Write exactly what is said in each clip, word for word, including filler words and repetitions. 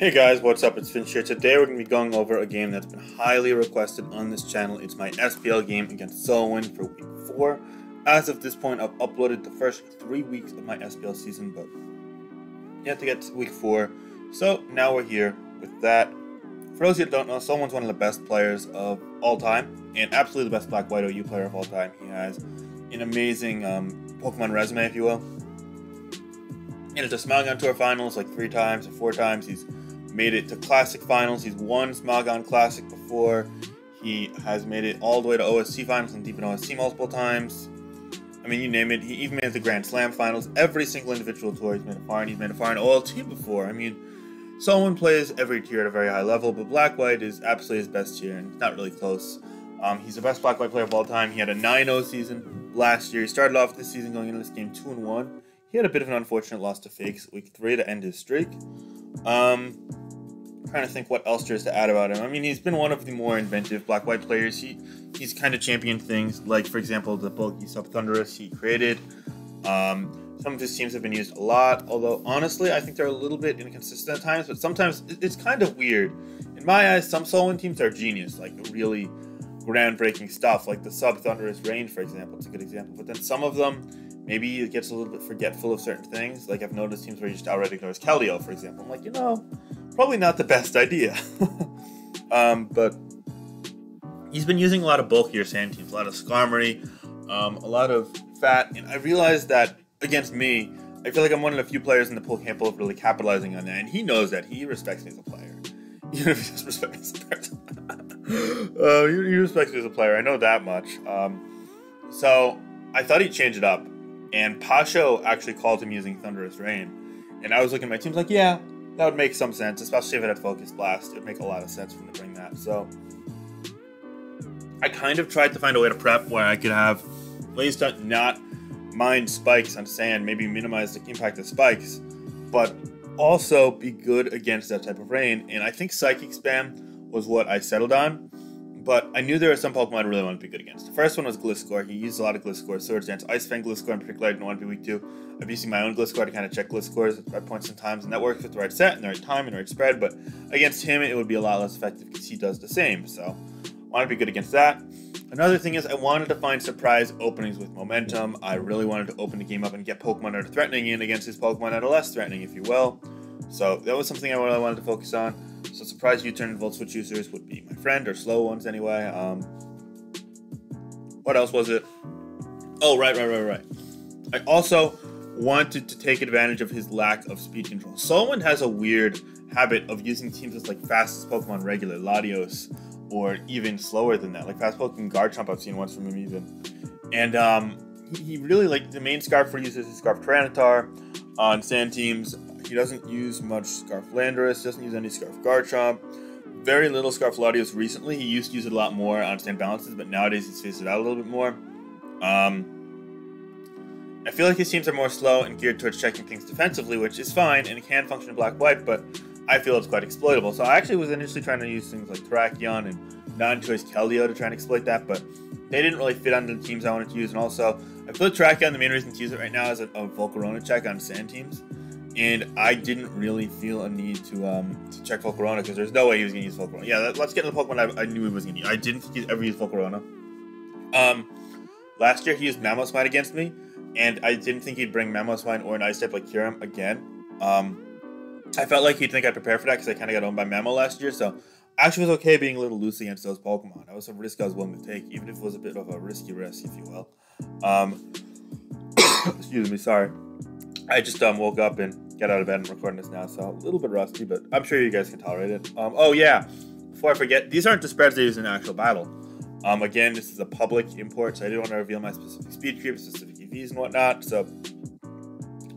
Hey guys, what's up? It's Finch here. Today we're going to be going over a game that's been highly requested on this channel. It's my S P L game against SOULWIND for week four. As of this point, I've uploaded the first three weeks of my S P L season, but you have to get to week four. So now we're here with that. For those of you that don't know, SOULWIND's one of the best players of all time, and absolutely the best Black White O U player of all time. He has an amazing um, Pokemon resume, if you will. And it's a Smogon Tour Finals like three times or four times. He's made it to Classic Finals. He's won Smogon Classic before. He has made it all the way to O S C Finals and deep in O S C multiple times. I mean, you name it. He even made it to Grand Slam Finals. Every single individual tour he's made a far, and he's made a far in O L T before. I mean, someone plays every tier at a very high level, but Black White is absolutely his best tier, and it's not really close. Um, he's the best Black White player of all time. He had a nine oh season last year. He started off this season going into this game two and one. He had a bit of an unfortunate loss to Fakes week three to end his streak. Um... Trying to think what else there is to add about him. I mean, he's been one of the more inventive Black White players. He he's kind of championed things like, for example, the bulky sub Thunderous he created. Um, some of his teams have been used a lot, although honestly, I think they're a little bit inconsistent at times. But sometimes it's kind of weird. In my eyes, some SOULWIND teams are genius, like really groundbreaking stuff, like the sub Thunderous range, for example. It's a good example. But then some of them, maybe it gets a little bit forgetful of certain things. Like I've noticed teams where he just outright ignores Keldeo, for example. I'm like, you know, probably not the best idea. um, but he's been using a lot of bulkier sand teams, a lot of Skarmory, um, a lot of Fat, and I realized that against me, I feel like I'm one of the few players in the pool camp of really capitalizing on that, and he knows that. He respects me as a player. Even if he doesn't respect me as a person. uh, he, he respects me as a player, I know that much. Um, so I thought he'd change it up, and Pasho actually called him using Thunderous Rain, and I was looking at my teams like, yeah, that would make some sense, especially if it had Focus Blast. It would make a lot of sense for him to bring that. So I kind of tried to find a way to prep where I could have ways to not mind spikes on sand, maybe minimize the impact of spikes, but also be good against that type of rain. And I think Psychic Spam was what I settled on, but I knew there were some Pokemon I really wanted to be good against. The first one was Gliscor. He used a lot of Gliscor. Sword Dance, Ice Fang Gliscor in particular, I didn't want to be weak to. I've been using my own Gliscor to kind of check Gliscors at points and times, and that works with the right set and the right time and the right spread, but against him it would be a lot less effective because he does the same, so I want to be good against that. Another thing is I wanted to find surprise openings with momentum. I really wanted to open the game up and get Pokemon that are threatening in against his Pokemon that are less threatening, if you will. So that was something I really wanted to focus on. So surprise U-turn and Volt Switch users would be my friend, or slow ones anyway. Um, what else was it? Oh, right, right, right, right. I also wanted to take advantage of his lack of speed control. SOULWIND has a weird habit of using teams that's like fastest Pokemon regular, Latios, or even slower than that. Like fast Pokemon Garchomp I've seen once from him even. And um, he, he really, like, the main Scarf for users is Scarf Tyranitar on sand teams. He doesn't use much Scarf Landorus, doesn't use any Scarf Garchomp, very little Scarf Latios recently. He used to use it a lot more on stand balances, but nowadays he's phased it out a little bit more. Um, I feel like his teams are more slow and geared towards checking things defensively, which is fine, and it can function in Black-White, but I feel it's quite exploitable. So I actually was initially trying to use things like Terrakion and non-choice Keldeo to try and exploit that, but they didn't really fit onto the teams I wanted to use, and also, I feel like Terrakion, the main reason to use it right now is a, a Volcarona check on sand teams. And I didn't really feel a need to um, to check Volcarona because there's no way he was going to use Volcarona. Yeah, that, let's get into the Pokemon I, I knew he was going to use. I didn't think he'd ever use Volcarona. Um, last year, he used Mamoswine against me, and I didn't think he'd bring Mamoswine or an Ice type like Kyurem again. Um, I felt like he'd think I'd prepare for that because I kind of got owned by Mamo last year, so I actually was okay being a little loose against those Pokemon. That was a risk I was willing to take, even if it was a bit of a risky risk, if you will. Um, excuse me, sorry. I just um, woke up and got out of bed and recording this now, so a little bit rusty, but I'm sure you guys can tolerate it. Um, oh yeah, before I forget, these aren't the spreads they use in actual battle. Um, again, this is a public import, so I didn't want to reveal my specific speed creep, specific E Vs and whatnot, so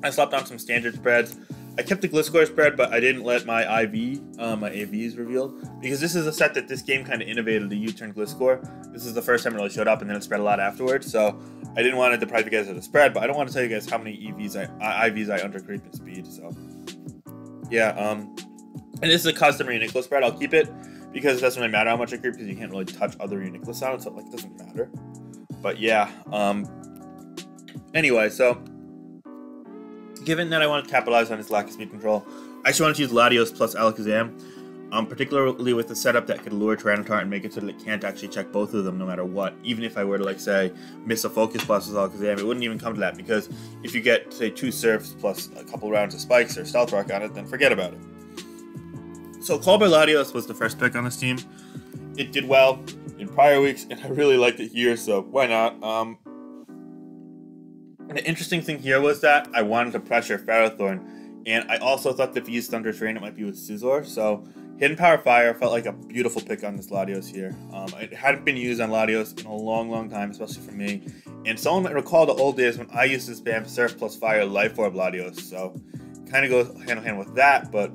I slapped on some standard spreads. I kept the Gliscor spread, but I didn't let my I V, uh, my A Vs revealed, because this is a set that this game kind of innovated, the U-turn Gliscor. This is the first time it really showed up, and then it spread a lot afterwards, so I didn't want to deprive you guys of the spread, but I don't want to tell you guys how many E Vs I, I V s I undercreep in speed. So yeah, um, and this is a custom Reuniclus spread. I'll keep it because it doesn't really matter how much I creep because you can't really touch other Reuniclus on it, so like it doesn't matter. But yeah, um, anyway, so given that I want to capitalize on his lack of speed control, I actually wanted to use Latios plus Alakazam, um, particularly with the setup that could lure Tyranitar and make it so that it can't actually check both of them no matter what. Even if I were to, like, say, miss a Focus Blast with Alakazam, it wouldn't even come to that, because if you get, say, two Surfs plus a couple rounds of Spikes or Stealth Rock on it, then forget about it. So Call by Latios was the first pick on this team. It did well in prior weeks, and I really liked it here, so why not? Um, the interesting thing here was that I wanted to pressure Ferrothorn, and I also thought that if you used Thunderous Rain, it might be with Scizor, so Hidden Power Fire felt like a beautiful pick on this Latios here. Um, it hadn't been used on Latios in a long, long time, especially for me, and someone might recall the old days when I used to spam Surf plus Fire Life Orb Latios, so kind of goes hand-in-hand with that, but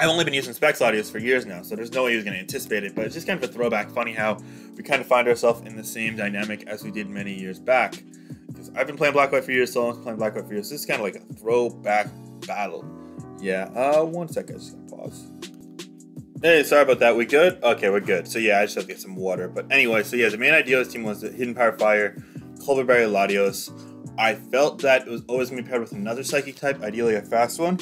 I've only been using Specs Latios for years now, so there's no way he was going to anticipate it, but it's just kind of a throwback. Funny how we kind of find ourselves in the same dynamic as we did many years back. Because I've been playing Black White for years, so I've been playing Black White for years. This is kind of like a throwback battle. Yeah, uh, one second, I'm just going to pause. Hey, sorry about that. We good? Okay, we're good. So yeah, I just have to get some water. But anyway, so yeah, the main idea of this team was the Hidden Power Fire, Culver Berry, Latios. I felt that it was always going to be paired with another Psychic type, ideally a fast one.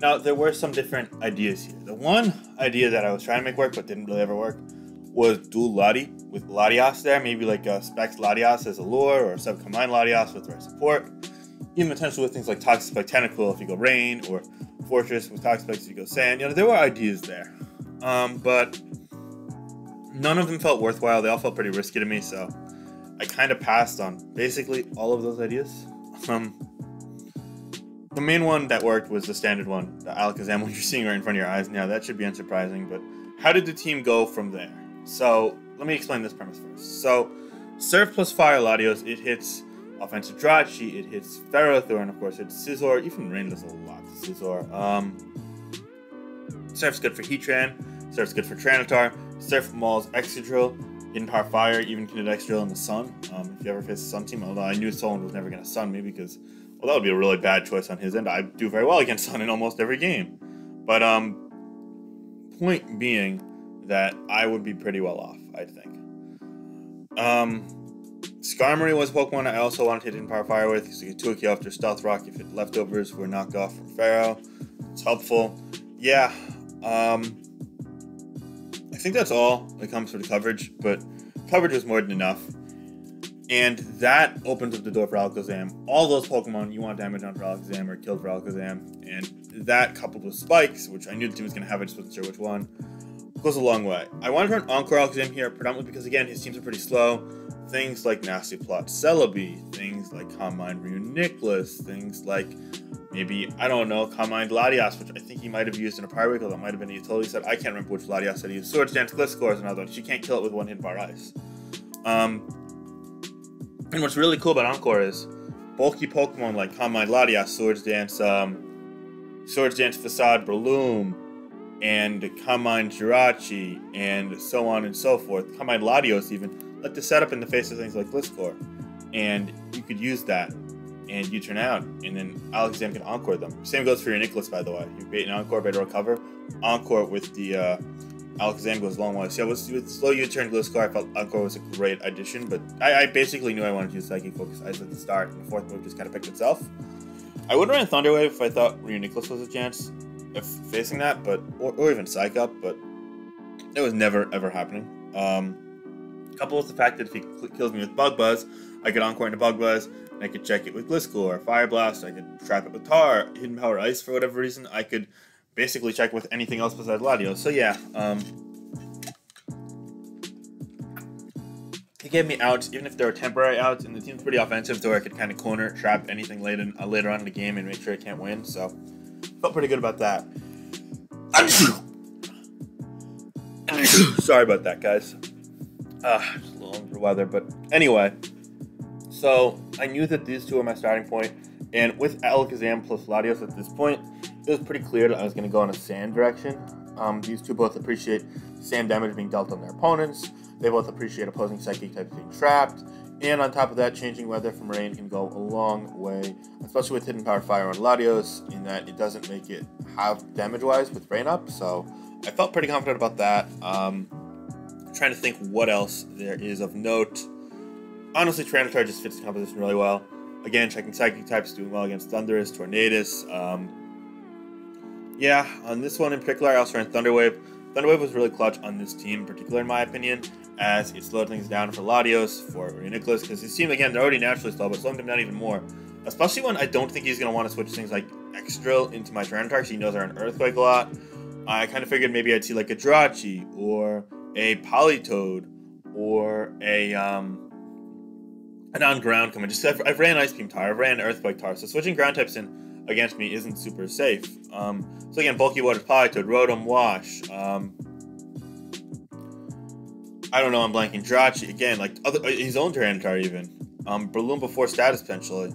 Now, there were some different ideas here. The one idea that I was trying to make work, but didn't really ever work, was dual Lati with Latias there. Maybe like uh, Specs Latias as a lure, or sub-combined Latias with the right support. Even potentially with things like Toxic Spike Tentacruel if you go Rain, or Fortress with Toxic Spikes if you go Sand. You know, there were ideas there. Um, but none of them felt worthwhile. They all felt pretty risky to me, so I kind of passed on basically all of those ideas. Um... The main one that worked was the standard one, the Alakazam one you're seeing right in front of your eyes now. That should be unsurprising, but how did the team go from there? So, let me explain this premise first. So, Surf plus Fire Latios, it hits Offensive Jirachi, it hits Ferrothorn, of course, it's Scizor, even Rain does a lot to Scizor. Um, Surf's good for Heatran, Surf's good for Tyranitar, Surf mauls Excadrill, Hidden Power Fire, even can do Excadrill in the Sun, um, if you ever face a Sun team, although I knew someone was never going to Sun me because... Well, that would be a really bad choice on his end. I do very well against Sun in almost every game. But, um, point being that I would be pretty well off, I think. Um, Skarmory was Pokemon I also wanted to hit in Power Fire with, because you get two K after Stealth Rock if it leftovers were knocked off from Pharaoh. It's helpful. Yeah, um, I think that's all when it comes to the coverage, but coverage was more than enough. And that opens up the door for Alakazam. All those Pokemon you want damage on for Alakazam or killed for Alakazam. And that coupled with Spikes, which I knew the team was going to have, I just wasn't sure which one, goes a long way. I wanted to run Encore Alakazam here predominantly because, again, his teams are pretty slow. Things like Nasty Plot Celebi, things like Calm Mind Reuniclus, things like maybe, I don't know, Calm Mind Latias, which I think he might have used in a prior week, although it might have been a utility set. I can't remember which Latias that he used. Swords Dance Gliscor is another one. She can't kill it with one hit bar ice. Um... And what's really cool about Encore is bulky Pokemon like Calm-Mind Latias, Swords Dance, um, Swords Dance Facade Breloom, and Calm-Mind Jirachi, and so on and so forth. Calm-Mind Latios even like to set up in the face of things like Gliscor, and you could use that, and you turn out, and then Alakazam can Encore them. Same goes for your Nicholas, by the way. You bait an Encore, bait a recover. Encore with the uh, Alakazam goes a long way. So with, with slow U-turn Gliscor, I felt Encore was a great addition, but I, I basically knew I wanted to use Psychic Focus Ice at the start, and the fourth move just kind of picked itself. I would have ran Thunder Wave if I thought Reuniclus was a chance of facing that, but or, or even Psych Up, but it was never, ever happening. Um, coupled with the fact that if he kills me with Bug Buzz, I could Encore into Bug Buzz, and I could check it with Gliscor, Fire Blast, I could trap it with Tar, Hidden Power Ice for whatever reason, I could... basically check with anything else besides Latios. So yeah, um, he gave me outs, even if they were temporary outs, and the team's pretty offensive to where I could kind of corner, trap anything later, uh, later on in the game and make sure I can't win, so felt pretty good about that. Sorry about that, guys. Uh, just a little under the weather, but anyway. So I knew that these two were my starting point, and with Alakazam plus Latios at this point, it was pretty clear that I was going to go in a Sand direction. Um, these two both appreciate Sand damage being dealt on their opponents. They both appreciate opposing Psychic types being trapped. And on top of that, changing weather from Rain can go a long way, especially with Hidden Power Fire on Latios, in that it doesn't make it have damage-wise with Rain up. So I felt pretty confident about that. Um, trying to think what else there is of note. Honestly, Tyranitar just fits the composition really well. Again, checking Psychic types, doing well against Thunderous, Tornadus, um... yeah, on this one in particular, I also ran Thunder Wave. Thunder Wave was really clutch on this team in particular, in my opinion, as it slowed things down for Latios, for Reuniclus, because his team, again, they're already naturally slow, but slowing them down even more. Especially when I don't think he's going to want to switch things like Excadrill into my Tyranitar, because he knows I run Earthquake a lot. I kind of figured maybe I'd see like a Jirachi, or a Politoed, or a, um, an on-ground coming. Just, I've, I've ran Ice Beam Tar, I've ran Earthquake Tar, so switching ground types in against me isn't super safe. Um, so again, Bulky Water, Politoed, Rotom Wash, um, I don't know, I'm blanking, Jirachi, again, like, other, his own Tyranitar even. Um, Breloom before status, potentially.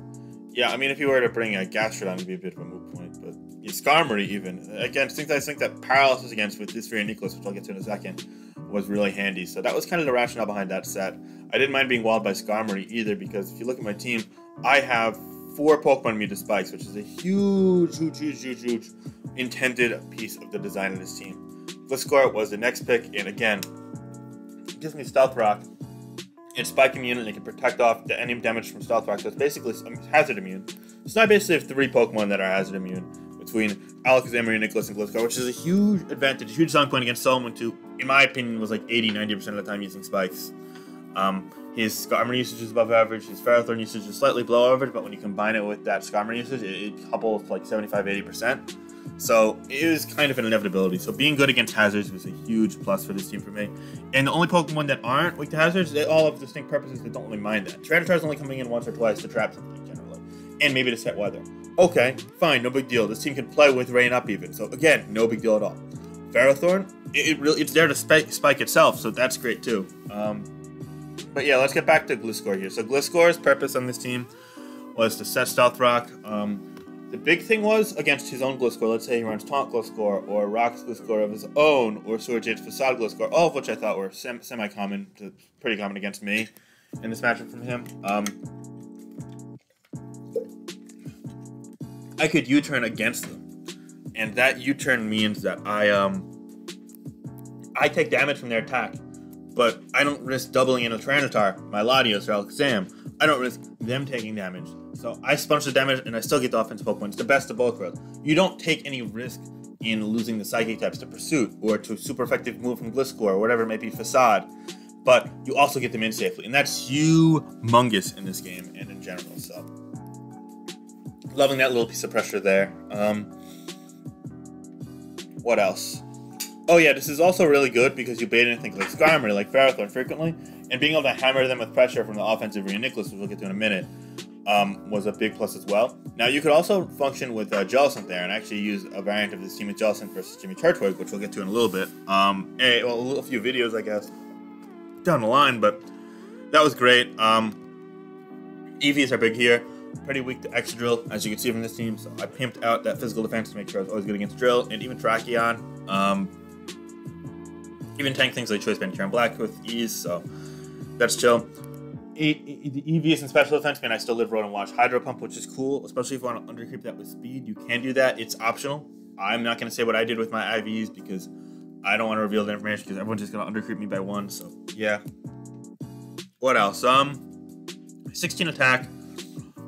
Yeah, I mean, if you were to bring a Gastrodon, it'd be a bit of a moot point, but yeah, Skarmory even. Again, things I think that Paralysis against with this Reuniclus, which I'll get to in a second, was really handy. So that was kind of the rationale behind that set. I didn't mind being walled by Skarmory either, because if you look at my team, I have four Pokemon Meta Spikes, which is a huge, huge, huge, huge, huge intended piece of the design of this team. Gliscor was the next pick, and again, it gives me Stealth Rock. It's spike immune, and it can protect off the, any damage from Stealth Rock, so it's basically hazard immune. So now I basically have three Pokemon that are hazard immune between Alakazam, Reuniclus, and Gliscor, which is a huge advantage, a huge selling point against someone who, in my opinion, was like eighty to ninety percent of the time using spikes. Um, his Skarmory usage is above average, his Ferrothorn usage is slightly below average, but when you combine it with that Skarmory usage, it, it couples to like seventy-five to eighty percent. So it is kind of an inevitability. So being good against hazards was a huge plus for this team for me. And the only Pokemon that aren't weak to hazards, they all have distinct purposes that don't really mind that. Tyranitar's only coming in once or twice to trap something generally, and maybe to set weather. Okay, fine, no big deal. This team can play with rain up even. So again, no big deal at all. Ferrothorn, it, it really it's there to spike, spike itself, so that's great too. Um, but yeah, let's get back to Gliscor here. So Gliscor's purpose on this team was to set Stealth Rock. Um, The big thing was against his own Gliscor. Let's say he runs Taunt Gliscor or Rocks Gliscor of his own or Surge's Facade Gliscor, all of which I thought were sem semi-common to pretty common against me in this matchup from him. Um, I could U-turn against them, and that U-turn means that I um I take damage from their attack, but I don't risk doubling in a Tyranitar, my Latios, or Alakazam. I don't risk them taking damage. So I sponge the damage and I still get the offensive Pokemon. It's the best of both worlds. You don't take any risk in losing the Psychic types to Pursuit or to a super effective move from Gliscor or whatever it may be, Facade, but you also get them in safely. And that's humongous in this game and in general. So loving that little piece of pressure there. Um, what else? Oh yeah, this is also really good because you bait in things like Skarmory, like Ferrothorn frequently, and being able to hammer them with pressure from the offensive Reuniclus, which we'll get to in a minute, um, was a big plus as well. Now you could also function with uh, Jellicent there and actually use a variant of this team with Jellicent versus Jimmy Turtwig, which we'll get to in a little bit. Um, a, well, a, little, a few videos, I guess, down the line, but that was great. Um, E Vs are big here. Pretty weak to Excadrill, as you can see from this team, so I pimped out that physical defense to make sure I was always good against Drill, and even Terrakion. Um, Even tank things like Choice Band Terran Black with ease, so that's chill. E e the E Vs and special defense, man, I still live Rotom Wash Hydro Pump, which is cool, especially if you want to undercreep that with speed. You can do that, it's optional. I'm not going to say what I did with my I Vs because I don't want to reveal the information because everyone's just going to undercreep me by one, so yeah. What else? Um, sixteen attack.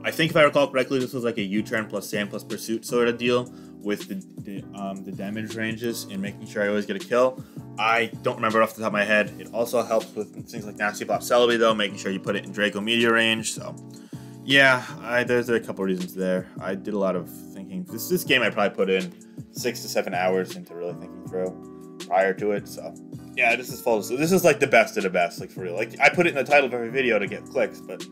I think if I recall correctly, this was like a U-turn plus Sand plus Pursuit sort of deal with the, the, um, the damage ranges and making sure I always get a kill. I don't remember off the top of my head. It also helps with things like Nasty Plop Celebi, though, making sure you put it in Draco Meteor range. So, yeah, I, there's a couple reasons there. I did a lot of thinking. This this game I probably put in six to seven hours into really thinking through prior to it. So, yeah, this is full. So this is like the best of the best, like for real. Like I put it in the title of every video to get clicks, but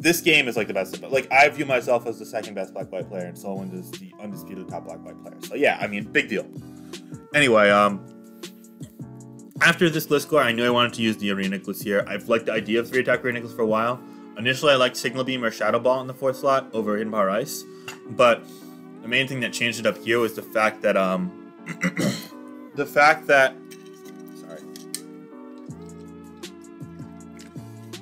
this game is like the best of it. Like I view myself as the second best Black White player, and SOULWIND is the undisputed top Black White player. So yeah, I mean, big deal. Anyway, um. After this Gliscor, I knew I wanted to use the Reuniclus here. I've liked the idea of three attack Reuniclus for a while. Initially, I liked Signal Beam or Shadow Ball in the fourth slot over Hidden Power Ice, but the main thing that changed it up here was the fact that, um, the fact that, sorry,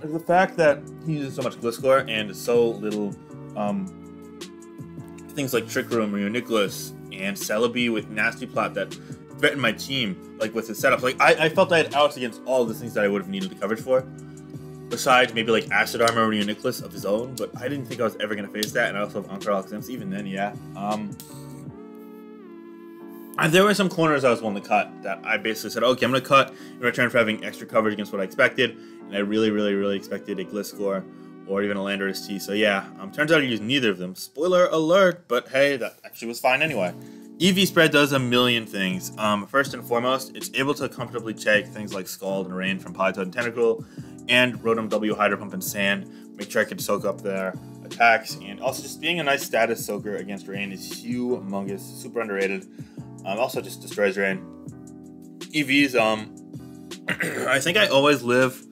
the fact that he uses so much Gliscor and so little, um, things like Trick Room, Reuniclus, and Celebi with Nasty Plot that threatened my team, like with the setups. Like I, I felt I had outs against all the things that I would have needed the coverage for, besides maybe like Acid Armor or Reuniclus of his own. But I didn't think I was ever going to face that, and I also have Encore Alakazam. Even then, yeah. Um, There were some corners I was willing to cut that I basically said, okay, I'm going to cut in return for having extra coverage against what I expected. And I really, really, really expected a Gliscor or even a Landorus T. So yeah, um, turns out I used neither of them. Spoiler alert, but hey, that actually was fine anyway. E V spread does a million things. Um, first and foremost, it's able to comfortably check things like Scald and Rain from Politoed and Tentacruel, and Rotom W, Hydro Pump, and Sand. Make sure I could soak up their attacks. And also just being a nice status soaker against Rain is humongous, super underrated. Um, also just destroys Rain. E Vs, um, I think I always live,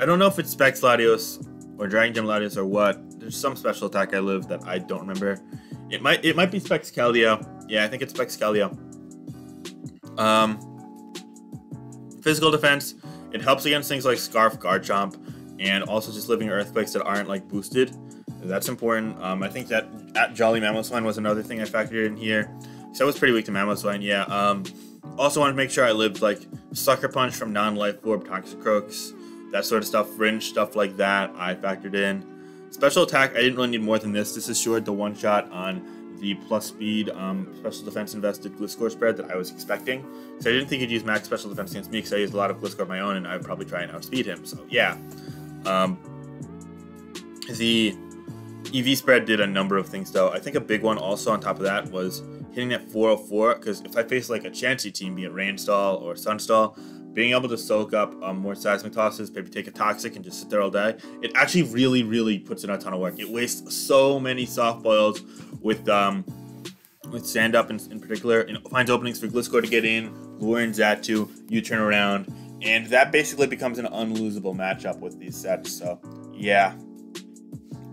I don't know if it's Specs Latios or Dragon Gym Latios or what. There's some special attack I live that I don't remember. It might it might be Specs Keldeo. Yeah, I think it's Specs Keldeo. Um, physical defense. It helps against things like Scarf, Garchomp, and also just living earthquakes that aren't like boosted. That's important. Um, I think that at Jolly Mamoswine was another thing I factored in here. So I was pretty weak to Mamoswine, yeah. Um, also wanted to make sure I lived like Sucker Punch from non-life orb, Toxicroaks, that sort of stuff, Fringe stuff like that. I factored in. Special attack, I didn't really need more than this. This assured the one shot on the plus speed um, special defense invested Gliscor spread that I was expecting. So I didn't think he'd use max special defense against me because I used a lot of Gliscor of my own and I would probably try and outspeed him. So yeah, um, the E V spread did a number of things though. I think a big one also on top of that was hitting that four oh four, because if I face like a Chansey team, be it Rain Stall or Sun Stall, being able to soak up um, more seismic tosses, maybe take a toxic and just sit there all day, it actually really, really puts in a ton of work. It wastes so many soft boils with um, with Sand Up in, in particular, and finds openings for Gliscor to get in, lure in Zatu, you turn around, and that basically becomes an unlosable matchup with these sets. So yeah.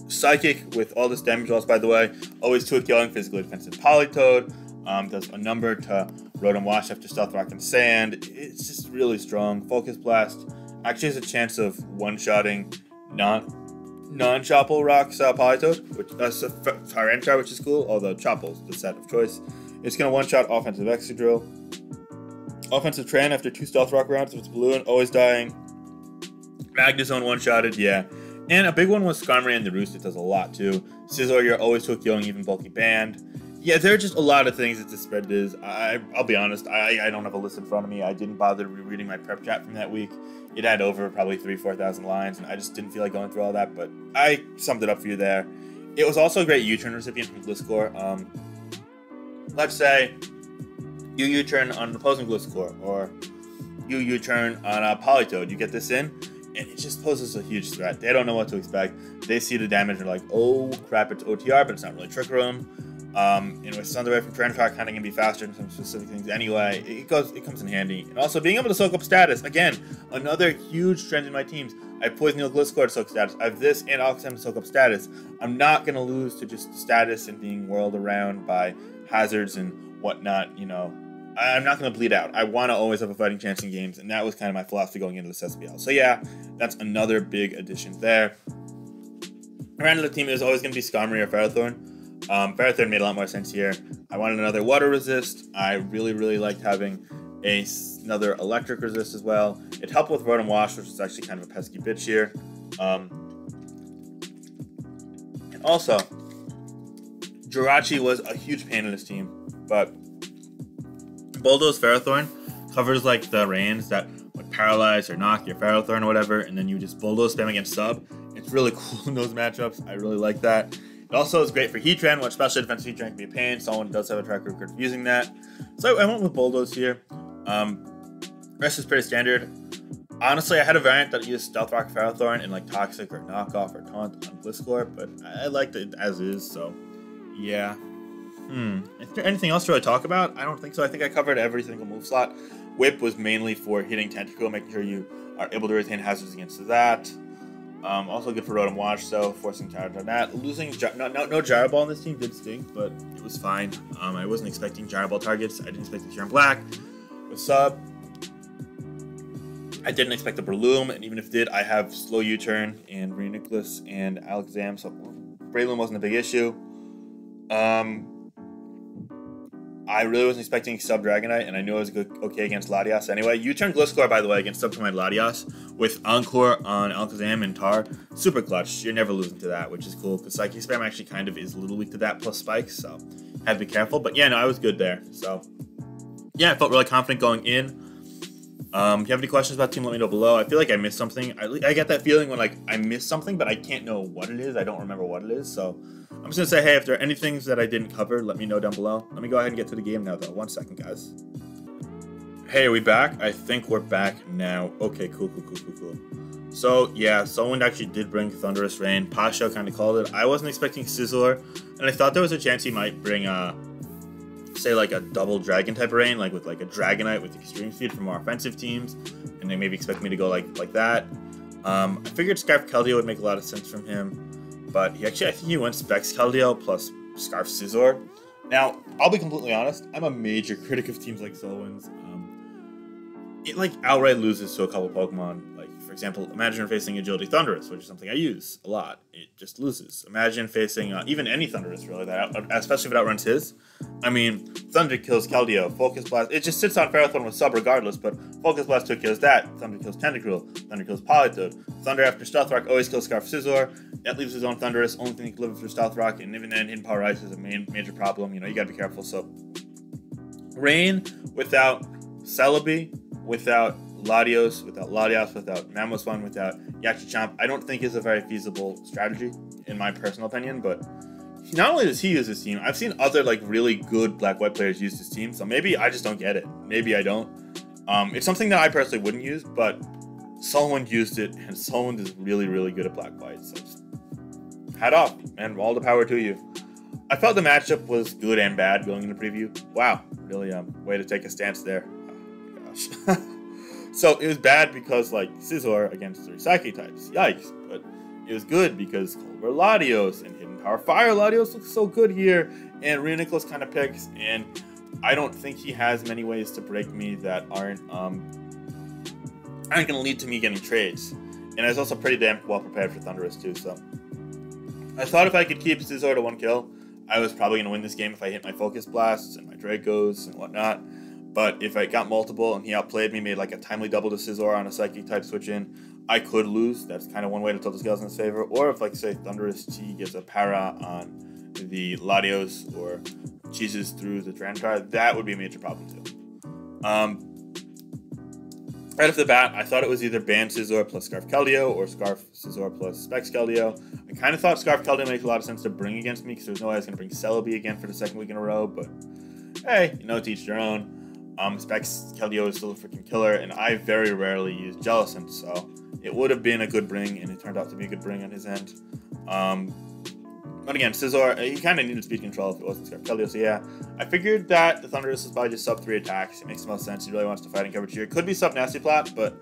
Psychic with all this damage loss, by the way, always two killing physically defensive Politoed. Um, does a number to Rotom Wash after Stealth Rock and Sand. It's just really strong. Focus Blast actually has a chance of one-shotting non non Chopple Rocks uh, Politoed, which that's uh, a Tyranitar, which is cool. Although Chopple's the set of choice. It's gonna one-shot offensive Excadrill, offensive Tran after two Stealth Rock rounds. If it's blue and always dying, Magnezone one-shotted. Yeah. And a big one was Skarmory and the Roost. It does a lot too. Scizor, you're always hooked, young, even Bulky Band. Yeah, there are just a lot of things that this spread is. I, I'll be honest, I, I don't have a list in front of me. I didn't bother rereading my prep chat from that week. It had over probably three, four thousand lines, and I just didn't feel like going through all that. But I summed it up for you there. It was also a great U-turn recipient from Gliscor. Um, let's say you U-turn on an opposing Gliscor, or you U-turn on a Politoed. You get this in. And it just poses a huge threat. They don't know what to expect. They see the damage and they're like, oh crap, it's O T R, but it's not really Trick Room. Um, and with Thunderous from Tyranitar, kind of going to be faster in some specific things anyway. It goes, it comes in handy. And also being able to soak up status. Again, another huge trend in my teams. I have Poison Eel Gliscor to soak status. I have this and Alakazam to soak up status. I'm not going to lose to just status and being whirled around by hazards and whatnot, you know. I'm not going to bleed out. I want to always have a fighting chance in games, and that was kind of my philosophy going into this S P L. So yeah, that's another big addition there. Around the team, it was always going to be Skarmory or Ferrothorn. Um, Ferrothorn made a lot more sense here. I wanted another water resist. I really, really liked having a, another electric resist as well. It helped with Rotom Wash, which is actually kind of a pesky bitch here. Um, and also, Jirachi was a huge pain in this team, but Bulldoze Ferrothorn covers like the rains that would paralyze or knock your Ferrothorn or whatever, and then you just bulldoze spam against sub. It's really cool in those matchups. I really like that. It also is great for Heatran, which special defense Heatran can be a pain. Someone does have a track record for using that. So I went with Bulldoze here. Um, rest is pretty standard. Honestly, I had a variant that used Stealth Rock Ferrothorn and like Toxic or Knockoff or Taunt on Gliscor, but I liked it as is, so yeah. Hmm. Is there anything else to really talk about? I don't think so. I think I covered every single move slot. Whip was mainly for hitting Tentacruel, making sure you are able to retain hazards against that. Um, also good for Rotom Wash, so forcing Tyranitar on that. Losing no, no, no Gyro Ball on this team did sting, but it was fine. Um, I wasn't expecting Gyro Ball targets. I didn't expect the Kieran Black. What's up? I didn't expect the Breloom, and even if it did, I have slow U-turn and Reuniclus and Alakazam, so Breloom wasn't a big issue. Um... I really wasn't expecting sub Dragonite, and I knew I was okay against Latias anyway. U-turn Gliscor, by the way, against sub command Latias with Encore on Alakazam and Tar. Super clutch. You're never losing to that, which is cool because Psychic Spam actually kind of is a little weak to that plus spikes, so had to be careful. But yeah, no, I was good there. So yeah, I felt really confident going in. Um, if you have any questions about the team, let me know below. I feel like I missed something. I, I get that feeling when like I missed something, but I can't know what it is. I don't remember what it is. So I'm just going to say, hey, if there are any things that I didn't cover, let me know down below. Let me go ahead and get to the game now, though. One second, guys. Hey, are we back? I think we're back now. Okay, cool, cool, cool, cool, cool. So, yeah, SOULWIND actually did bring Thunderous Rain. Pasho kind of called it. I wasn't expecting Scizor, and I thought there was a chance he might bring, uh, say, like a double Dragon type of Rain, like with like a Dragonite with Extreme Speed for more offensive teams, and they maybe expect me to go like like that. Um, I figured Scarf Keldeo would make a lot of sense from him, but he actually, I think he went Specs Keldeo plus Scarf Scizor. Now, I'll be completely honest, I'm a major critic of teams like SOULWIND's. Um, it like outright loses to a couple Pokemon. Like, for example, imagine facing Agility Thunderous, which is something I use a lot. It just loses. Imagine facing uh, even any Thunderous, really, that out, especially if it outruns his. I mean, Thunder kills Keldeo, Focus Blast. It just sits on Ferrothorn with sub regardless, but Focus Blast two kills that. Thunder kills Tentacruel. Thunder kills Politoed. Thunder after Stealth Rock always kills Scarf Scizor. That leaves his own Thunderous. Only thing he can live through Stealth Rock, and even then, Hidden Power Ice is a main major problem. You know, you gotta be careful. So, Rain without Celebi, without Latios, without Latias, without Mamoswine, without Garchomp, I don't think is a very feasible strategy, in my personal opinion. But not only does he use this team, I've seen other like really good black-white players use this team, so maybe I just don't get it. Maybe I don't. Um, it's something that I personally wouldn't use, but someone used it, and someone is really, really good at black-white, so just hat off, man. All the power to you. I felt the matchup was good and bad going into preview. Wow, really um, way to take a stance there. Oh, my gosh. So it was bad because, like, Scizor against three Psyche types. Yikes. But it was good because Culver Latios and Hidden Power Fire Latios looks so good here. And Reuniclus kind of picks. And I don't think he has many ways to break me that aren't um, aren't going to lead to me getting trades. And I was also pretty damn well prepared for Thunderous, too. So I thought if I could keep Scizor to one kill, I was probably going to win this game if I hit my Focus Blasts and my Dracos and whatnot. But if I got multiple and he outplayed me, made like a timely double to Scizor on a Psychic type switch in, I could lose. That's kind of one way to tilt the scales in his favor. Or if, like, say, Thunderous T gets a para on the Latios or cheeses through the Tyranitar, that would be a major problem too. Um, right off the bat, I thought it was either Ban Scizor plus Scarf Keldeo or Scarf Scizor plus Specs Keldeo. I kind of thought Scarf Keldeo makes a lot of sense to bring against me because there's no way I was going to bring Celebi again for the second week in a row. But hey, you know, to each their own. Um, Specs Keldeo is still a freaking killer, and I very rarely use Jellicent, so it would have been a good bring, and it turned out to be a good bring on his end. Um, but again, Scizor, he kind of needed speed control if it wasn't Scarf Keldeo, so yeah. I figured that the Thunderous is probably just sub three attacks. It makes the most sense. He really wants to fight in coverage here. It could be sub-nasty plot, but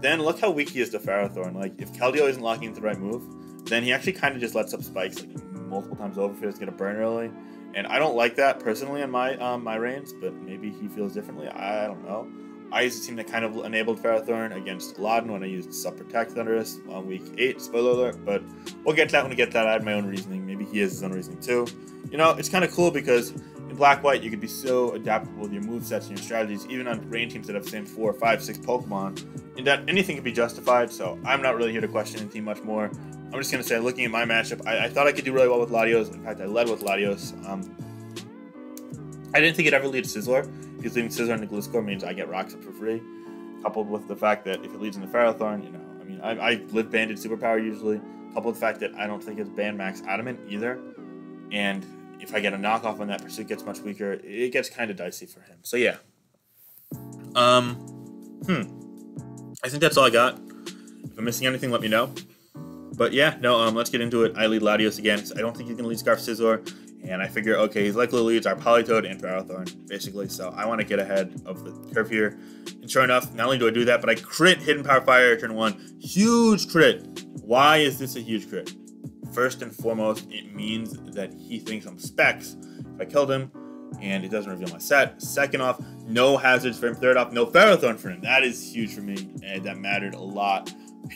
then look how weak he is to Ferrothorn. Like, if Keldeo isn't locking into the right move, then he actually kind of just lets up spikes like multiple times over if it doesn't get a burn early. And I don't like that personally on my um, my reigns, but maybe he feels differently. I don't know. I used a team that kind of enabled Ferrothorn against Laden when I used Sub Protect Thunderous on week eight, spoiler alert, but we'll get to that when we get to that. I had my own reasoning. Maybe he has his own reasoning too. You know, it's kind of cool because in black-white, you can be so adaptable with your movesets and your strategies, even on rain teams that have the same four, five, six Pokemon, in that anything can be justified, so I'm not really here to question the team much more. I'm just going to say, looking at my matchup, I, I thought I could do really well with Latios. In fact, I led with Latios. Um, I didn't think it ever lead to Scizor, because leaving Scizor into Gliscor means I get rocks up for free, coupled with the fact that if it leads into Ferrothorn, you know, I mean, I, I live banded Superpower usually, coupled with the fact that I don't think it's banned Max Adamant either, and if I get a knockoff on that, Pursuit gets much weaker. It gets kind of dicey for him. So, yeah. Um, hmm. I think that's all I got. If I'm missing anything, let me know. But yeah, no, um, let's get into it. I lead Latios again. So I don't think he's going to lead Scarf Scizor. And I figure, okay, he's likely to lead our Politoed and Ferrothorn, basically. So I want to get ahead of the curve here. And sure enough, not only do I do that, but I crit Hidden Power Fire turn one. Huge crit. Why is this a huge crit? First and foremost, it means that he thinks I'm Specs if I killed him, and it doesn't reveal my set. Second off, no hazards for him. Third off, no Ferrothorn for him. That is huge for me, and that mattered a lot.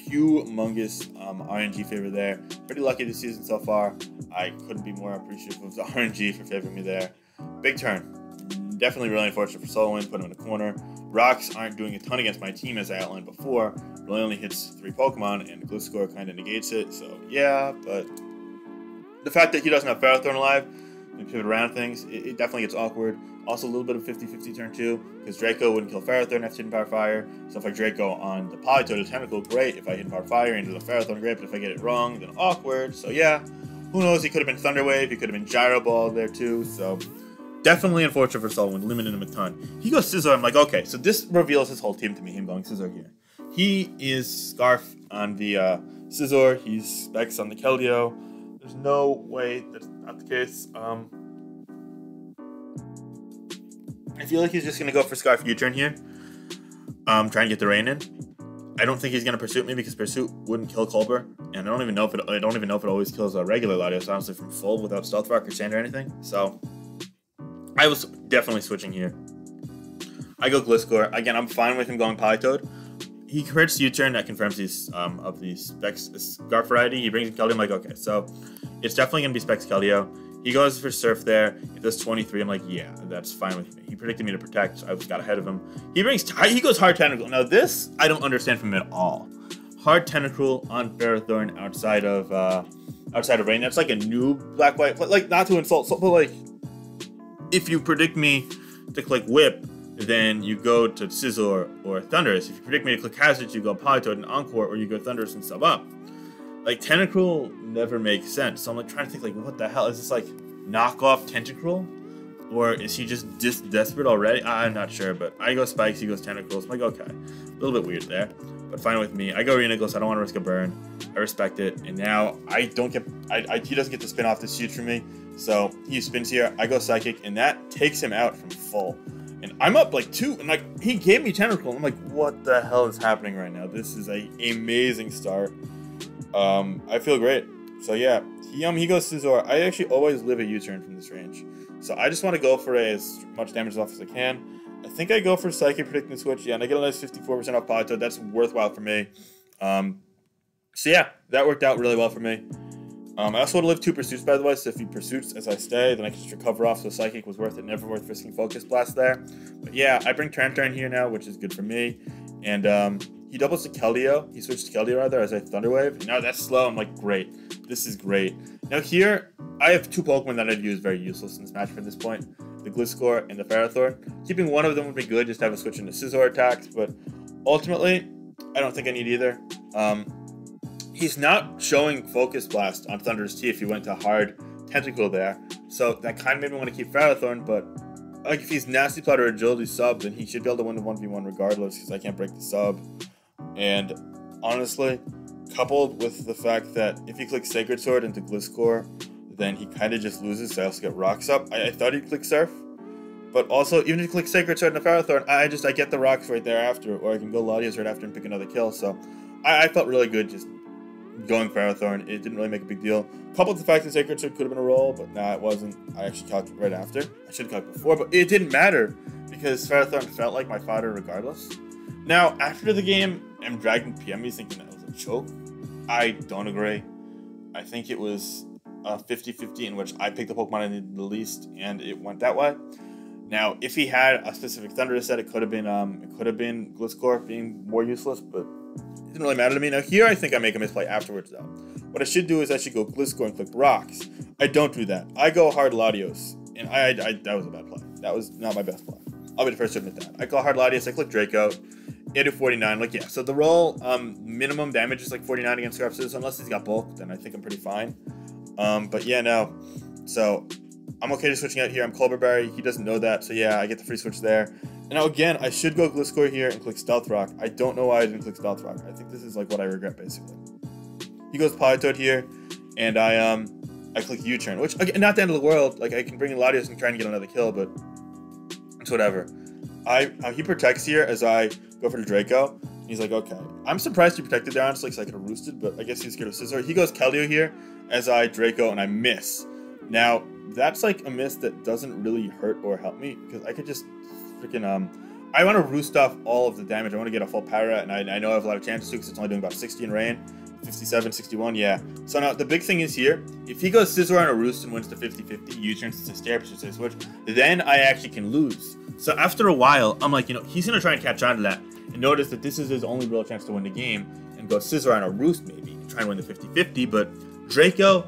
Humongous um, R N G favor there. Pretty lucky this season so far. I couldn't be more appreciative of the R N G for favoring me there. Big turn. Definitely really unfortunate for SOULWIND. Put him in a corner. Rocks aren't doing a ton against my team, as I outlined before. Really only hits three Pokemon, and Gliscor kind of negates it. So, yeah, but the fact that he doesn't have Ferrothorn alive and pivot around things, it, it definitely gets awkward. Also a little bit of fifty fifty turn two, because Draco wouldn't kill Ferrothorn after hitting Power Fire. So if I Draco on the Politoed or Tentacruel, great. If I hit Power Fire into the Ferrothorn, great. But if I get it wrong, then awkward. So yeah, who knows? He could have been Thunder Wave. He could have been Gyro Ball there too. So definitely unfortunate for SOULWIND, limiting him a ton. He goes Scizor. I'm like, okay. So this reveals his whole team to me, him going Scizor here. He is Scarf on the uh, Scizor. He's Specs on the Keldeo. There's no way that's not the case. Um... I feel like he's just going to go for Scarf U-turn here. Um, try and get the rain in. I don't think he's going to Pursuit me because Pursuit wouldn't kill Culper. And I don't even know if it I don't even know if it always kills a regular Latios, honestly, from full without Stealth Rock or Sand or anything. So I was definitely switching here. I go Gliscor. Again, I'm fine with him going Politoed. He creates U-turn that confirms he's um, of the Specs Scarf variety. He brings in Keldeo. I'm like, okay, so it's definitely going to be Specs Keldeo. He goes for Surf there. If that's twenty-three, I'm like, yeah, that's fine with me. He predicted me to Protect, so I got ahead of him. He brings, he goes Hard Tentacruel. Now this, I don't understand from him at all. Hard Tentacruel on Ferrothorn outside of, uh, outside of Rain. That's like a new black-white, like, not to insult, but like, if you predict me to click Whip, then you go to Scizor or Thunderous. If you predict me to click Hazard, you go Politoed and Encore, or you go Thunderous and sub up. Like, Tentacruel never makes sense. So I'm like trying to think, like, what the hell? Is this like knockoff Tentacruel? Or is he just dis desperate already? I'm not sure, but I go Spikes, he goes Tentacruel. I'm like, okay, a little bit weird there, but fine with me. I go Reuniclus, I don't want to risk a burn. I respect it, and now I don't get, I, I, he doesn't get to spin off this huge for me. So he spins here, I go Psychic, and that takes him out from full. And I'm up like two, and like, he gave me Tentacruel. And I'm like, what the hell is happening right now? This is an amazing start. Um, I feel great. So yeah, he, um, he goes Scizor. I actually always live a U-turn from this range. So I just want to go for as much damage off as I can. I think I go for Psychic Predicting Switch. Yeah, and I get a nice fifty-four percent off Politoed. That's worthwhile for me. Um, so yeah, that worked out really well for me. Um, I also want to live two Pursuits, by the way. So if he Pursuits as I stay, then I can just recover off. So Psychic was worth it. Never worth risking Focus Blast there. But yeah, I bring Tyranitar here now, which is good for me. And, um... he doubles to Keldeo. He switches to Keldeo rather as I Thunder Wave. Now that's slow. I'm like, great. This is great. Now here, I have two Pokemon that I'd use very useless in this matchup at this point. The Gliscor and the Ferrothorn. Keeping one of them would be good, just to have a switch into Scizor attacks. But ultimately, I don't think I need either. Um, he's not showing Focus Blast on Thunderous T if he went to hard Tentacruel there. So that kind of made me want to keep Ferrothorn, but like if he's Nasty Plot or Agility Sub, then he should be able to win the one v one regardless because I can't break the sub. And honestly, coupled with the fact that if he clicks Sacred Sword into Gliscor, then he kind of just loses. So I also get Rocks up. I, I thought he'd click Surf, but also even if he clicks Sacred Sword into Ferrothorn, I just I get the Rocks right there after, or I can go Latias right after and pick another kill. So I, I felt really good just going Ferrothorn. It didn't really make a big deal. Coupled with the fact that Sacred Sword could have been a roll, but nah, it wasn't. I actually calculated right after. I should have calculated before, but it didn't matter because Ferrothorn felt like my fodder regardless. Now, after the game, I'm dragging P M E thinking that was a choke. I don't agree. I think it was a fifty fifty in which I picked the Pokemon I needed the least, and it went that way. Now, if he had a specific Thunderous set, it could have been um, it could have been Gliscor being more useless, but it didn't really matter to me. Now, here I think I make a misplay afterwards, though. What I should do is I should go Gliscor and click Rocks. I don't do that. I go hard Latios, and I, I, I that was a bad play. That was not my best play. I'll be the first to admit that. I go hard Latias, I click Draco. eight to forty-nine, like, yeah. So the roll, um, minimum damage is like forty-nine against Scarf Scissors. Unless he's got bulk, then I think I'm pretty fine. Um, but yeah, no. So I'm okay to switching out here. I'm Culberberry. He doesn't know that. So yeah, I get the free switch there. And now again, I should go Gliscor here and click Stealth Rock. I don't know why I didn't click Stealth Rock. I think this is like what I regret, basically. He goes Politoed here, and I, um, I click U-turn, which, again, not the end of the world. Like, I can bring in Latios and try and get another kill, but it's whatever. I, uh, he protects here as I go for the Draco. He's like, okay. I'm surprised he protected there, honestly, because I could have roosted, but I guess he's scared of Scizor. He goes Keldeo here as I Draco, and I miss. Now, that's like a miss that doesn't really hurt or help me, because I could just freaking, um, I want to roost off all of the damage. I want to get a full para, and I, I know I have a lot of chances too, because it's only doing about sixty in rain. fifty-seven, sixty-one, yeah. So now the big thing is here, if he goes Scizor on a roost and wins to fifty fifty, U-turns to Stair, to switch, then I actually can lose. So after a while, I'm like, you know, he's going to try and catch on to that and notice that this is his only real chance to win the game and go Scizor on a roost maybe and try and win the fifty fifty. But Draco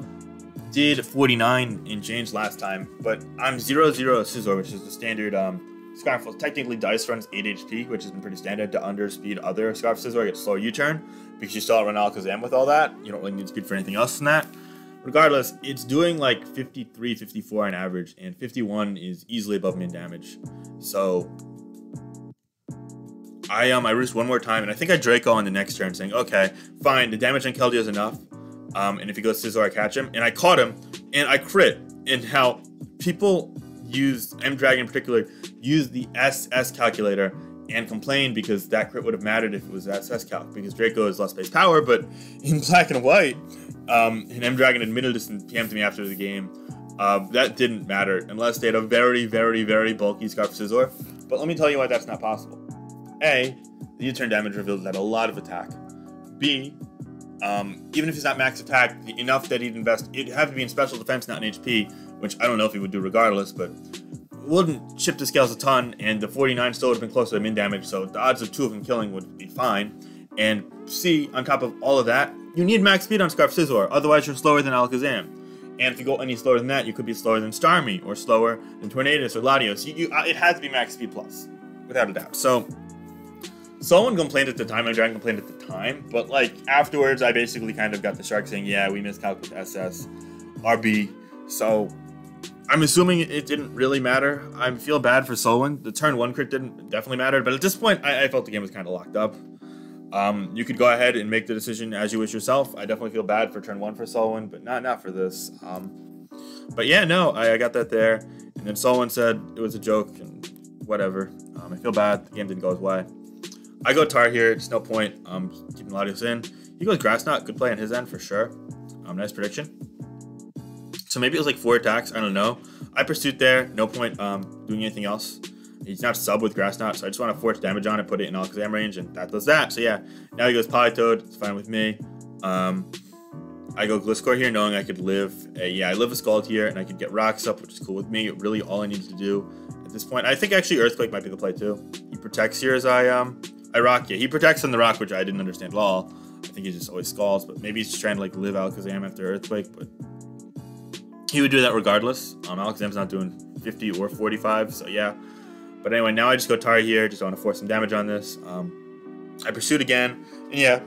did forty-nine and change last time, but I'm zero zero Scizor, which is the standard um, Scarf. Technically, Dice runs eight H P, which has been pretty standard to underspeed other Scarf Scizor. Get slow U-turn, because you still outrun Alakazam with all that. You don't really need speed for anything else than that. Regardless, it's doing like fifty-three, fifty-four on average, and fifty-one is easily above min damage. So I um I roost one more time, and I think I Draco on the next turn, saying, okay, fine, the damage on Keldeo is enough. Um, and if he goes Scizor, I catch him, and I caught him, and I crit. And how people use, M-Dragon in particular, use the S S calculator and complain because that crit would have mattered if it was S S calc, because Draco is less base power, but in black and white, um, and M-Dragon admitted this and P M'd me after the game, uh, that didn't matter unless they had a very, very, very bulky Scarf Scizor. But let me tell you why that's not possible. A, the U-turn damage reveals that a lot of attack. B, Um, even if he's not max attack, enough that he'd invest, it'd have to be in special defense, not in H P, which I don't know if he would do regardless, but wouldn't chip the scales a ton, and the forty-nine still would have been closer to min damage, so the odds of two of them killing would be fine. And C, on top of all of that, you need max speed on Scarf Scizor, otherwise you're slower than Alakazam. And if you go any slower than that, you could be slower than Starmie, or slower than Tornadus, or Latios. You, you, it has to be max speed plus, without a doubt. So someone complained at the time, and Dragon complained at the time, but like afterwards, I basically kind of got the shark saying, yeah, we miscalculated S S, R B. So I'm assuming it didn't really matter. I feel bad for SOULWIND. The turn one crit didn't definitely matter, but at this point, I, I felt the game was kind of locked up. Um, you could go ahead and make the decision as you wish yourself. I definitely feel bad for turn one for SOULWIND, but not, not for this. Um, but yeah, no, I, I got that there. And then SOULWIND said it was a joke and whatever. Um, I feel bad. The game didn't go his way. I go Tar here, it's no point, um, keeping Latios in. He goes Grassknot, good play on his end for sure. Um, nice prediction. So maybe it was like four attacks, I don't know. I pursued there, no point um, doing anything else. He's not sub with Grassknot, so I just want to force damage on it, put it in Alakazam range, and that does that. So yeah, now he goes Politoed, it's fine with me. Um, I go Gliscor here, knowing I could live, a, yeah, I live a Scald here, and I could get rocks up, which is cool with me. Really all I needed to do at this point. I think actually Earthquake might be the play too. He protects here as I... um. I rock, yeah, he protects on the rock, which I didn't understand at all. I think he just always skulls, but maybe he's just trying to like live Alakazam after Earthquake, but he would do that regardless. Um, Alakazam's not doing fifty or forty-five, so yeah. But anyway, now I just go Tar here, just want to force some damage on this. Um, I pursued again, and yeah,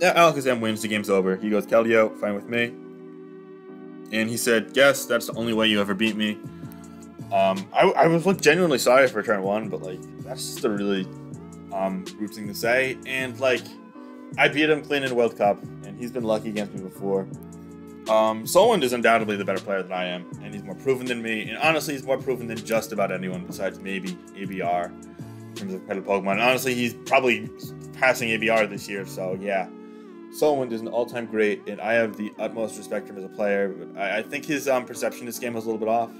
yeah, Alakazam wins, the game's over. He goes Keldeo, fine with me. And he said, yes, that's the only way you ever beat me. Um, I, I was like genuinely sorry for turn one, but like, that's just a really... Um, group thing to say, and like I beat him clean in the World Cup, and he's been lucky against me before. Um, SOULWIND is undoubtedly the better player than I am, and he's more proven than me, and honestly he's more proven than just about anyone besides maybe A B R in terms of competitive Pokemon. And honestly, he's probably passing A B R this year, so yeah. SOULWIND is an all-time great, and I have the utmost respect for him as a player, but I, I think his um, perception of this game was a little bit off.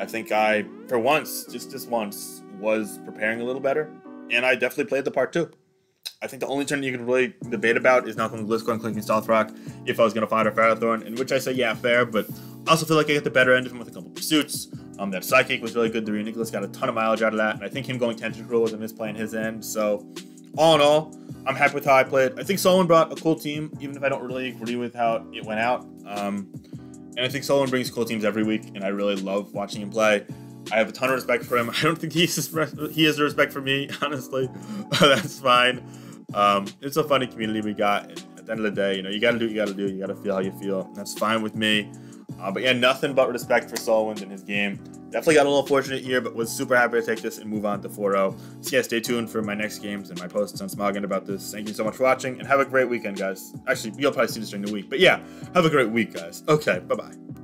I think I, for once, just this once, was preparing a little better. And I definitely played the part too. I think the only turn you can really debate about is not going to Gliscor and clinking Stealth Rock if I was going to fight a Ferrothorn, in which I say, yeah, fair, but I also feel like I get the better end of him with a couple pursuits. Um, that Psychic was really good. The Reuniclus got a ton of mileage out of that, and I think him going Tentacruel was a misplay on his end. So, all in all, I'm happy with how I played. I think SOULWInd brought a cool team, even if I don't really agree with how it went out. Um, and I think SOULWInd brings cool teams every week, and I really love watching him play. I have a ton of respect for him. I don't think he's he has the respect for me, honestly. That's fine. Um, it's a funny community we got. And at the end of the day, you know, you gotta do what you gotta do. You gotta feel how you feel. That's fine with me. Uh, but yeah, nothing but respect for SOULWInd in his game. Definitely got a little fortunate here, but was super happy to take this and move on to four oh. So yeah, stay tuned for my next games and my posts on Smoggin about this. Thank you so much for watching, and have a great weekend, guys. Actually, you'll probably see this during the week. But yeah, have a great week, guys. Okay, bye-bye.